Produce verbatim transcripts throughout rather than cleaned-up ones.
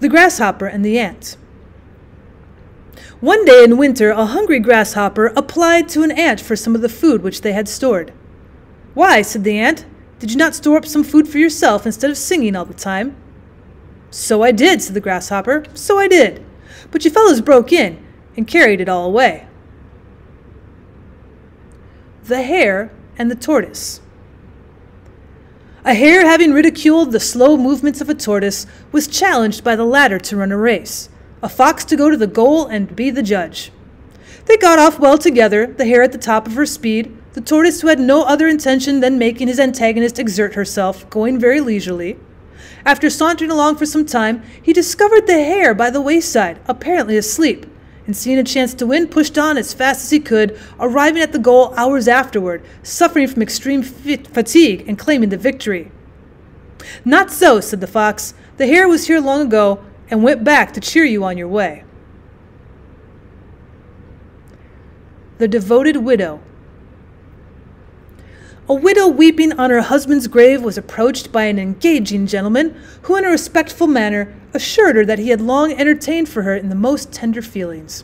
the grasshopper and the ant. One day in winter, a hungry grasshopper applied to an ant for some of the food which they had stored. "Why," said the ant, "did you not store up some food for yourself instead of singing all the time?" "So I did," said the grasshopper, "so I did. But you fellows broke in and carried it all away." The hare and the tortoise. A hare, having ridiculed the slow movements of a tortoise, was challenged by the latter to run a race, a fox to go to the goal and be the judge. They got off well together, the hare at the top of her speed, the tortoise, who had no other intention than making his antagonist exert herself, going very leisurely. After sauntering along for some time, he discovered the hare by the wayside, apparently asleep, and seeing a chance to win, pushed on as fast as he could, arriving at the goal hours afterward, suffering from extreme fatigue and claiming the victory. "Not so," said the fox. "The hare was here long ago and went back to cheer you on your way." The devoted widow. A widow weeping on her husband's grave was approached by an engaging gentleman who, in a respectful manner, assured her that he had long entertained for her in the most tender feelings.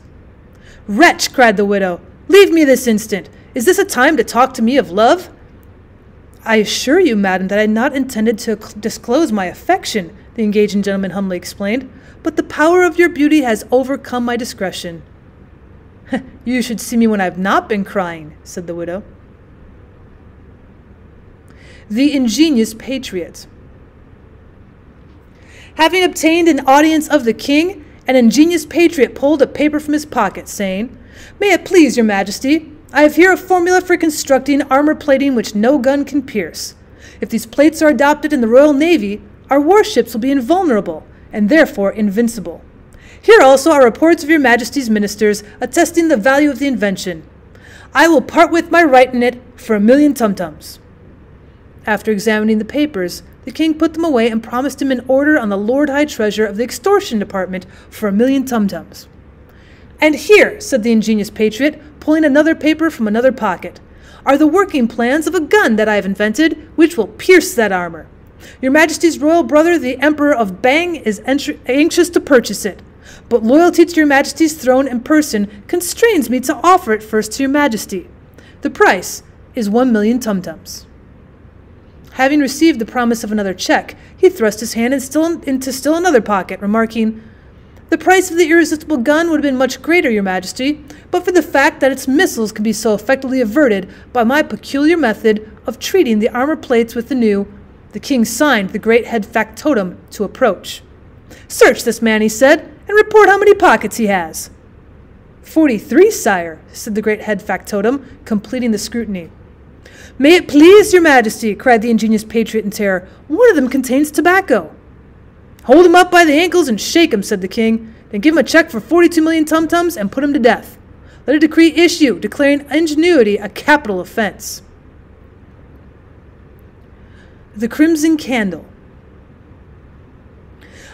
"Wretch," cried the widow, "leave me this instant. Is this a time to talk to me of love?" "I assure you, madam, that I had not intended to disclose my affection," the engaging gentleman humbly explained, "but the power of your beauty has overcome my discretion." "You should see me when I have not been crying," said the widow. The ingenious patriot. Having obtained an audience of the king, an ingenious patriot pulled a paper from his pocket, saying, "May it please your majesty, I have here a formula for constructing armor plating which no gun can pierce. If these plates are adopted in the Royal Navy, our warships will be invulnerable, and therefore invincible. Here also are reports of your majesty's ministers attesting the value of the invention. I will part with my right in it for a million tum-tums." After examining the papers, the king put them away and promised him an order on the Lord High Treasurer of the Extortion Department for a million tum-tums. "And here," said the ingenious patriot, pulling another paper from another pocket, "are the working plans of a gun that I have invented, which will pierce that armor. Your Majesty's royal brother, the Emperor of Bang, is anxious to purchase it, but loyalty to your Majesty's throne and person constrains me to offer it first to your Majesty. The price is one million tum-tums." Having received the promise of another check, he thrust his hand in still, into still another pocket, remarking, "The price of the irresistible gun would have been much greater, your majesty, but for the fact that its missiles can be so effectively averted by my peculiar method of treating the armor plates with the new." The king signed the great head factotum to approach. "Search this man," he said, "and report how many pockets he has." "Forty-three, sire," said the great head factotum, completing the scrutiny. "May it please your majesty," cried the ingenious patriot in terror, "one of them contains tobacco." "Hold him up by the ankles and shake him," said the king. "Then give him a check for forty-two million tum-tums and put him to death. Let a decree issue declaring ingenuity a capital offense." The Crimson Candle.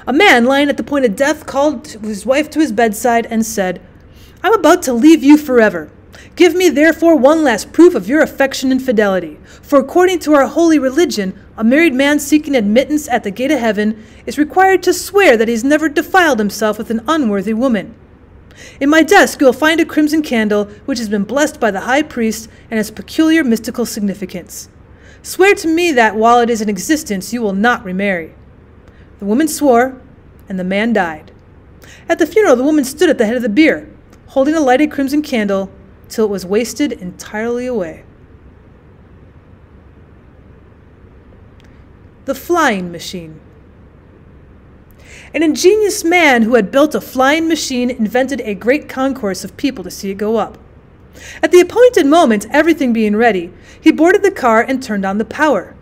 A man lying at the point of death called his wife to his bedside and said, "I'm about to leave you forever. Give me, therefore, one last proof of your affection and fidelity. For according to our holy religion, a married man seeking admittance at the gate of heaven is required to swear that he has never defiled himself with an unworthy woman. In my desk you will find a crimson candle which has been blessed by the high priest and has peculiar mystical significance. Swear to me that while it is in existence you will not remarry." The woman swore, and the man died. At the funeral the woman stood at the head of the bier, holding a lighted crimson candle, till it was wasted entirely away. The flying machine. An ingenious man who had built a flying machine invented a great concourse of people to see it go up. At the appointed moment, everything being ready, he boarded the car and turned on the power.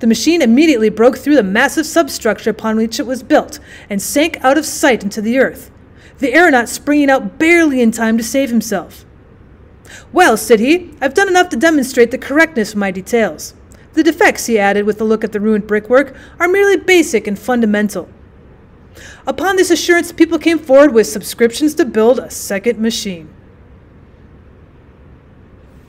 The machine immediately broke through the massive substructure upon which it was built and sank out of sight into the earth, the aeronaut springing out barely in time to save himself. "Well," said he, "I've done enough to demonstrate the correctness of my details. The defects," he added, with a look at the ruined brickwork, "are merely basic and fundamental." Upon this assurance, people came forward with subscriptions to build a second machine.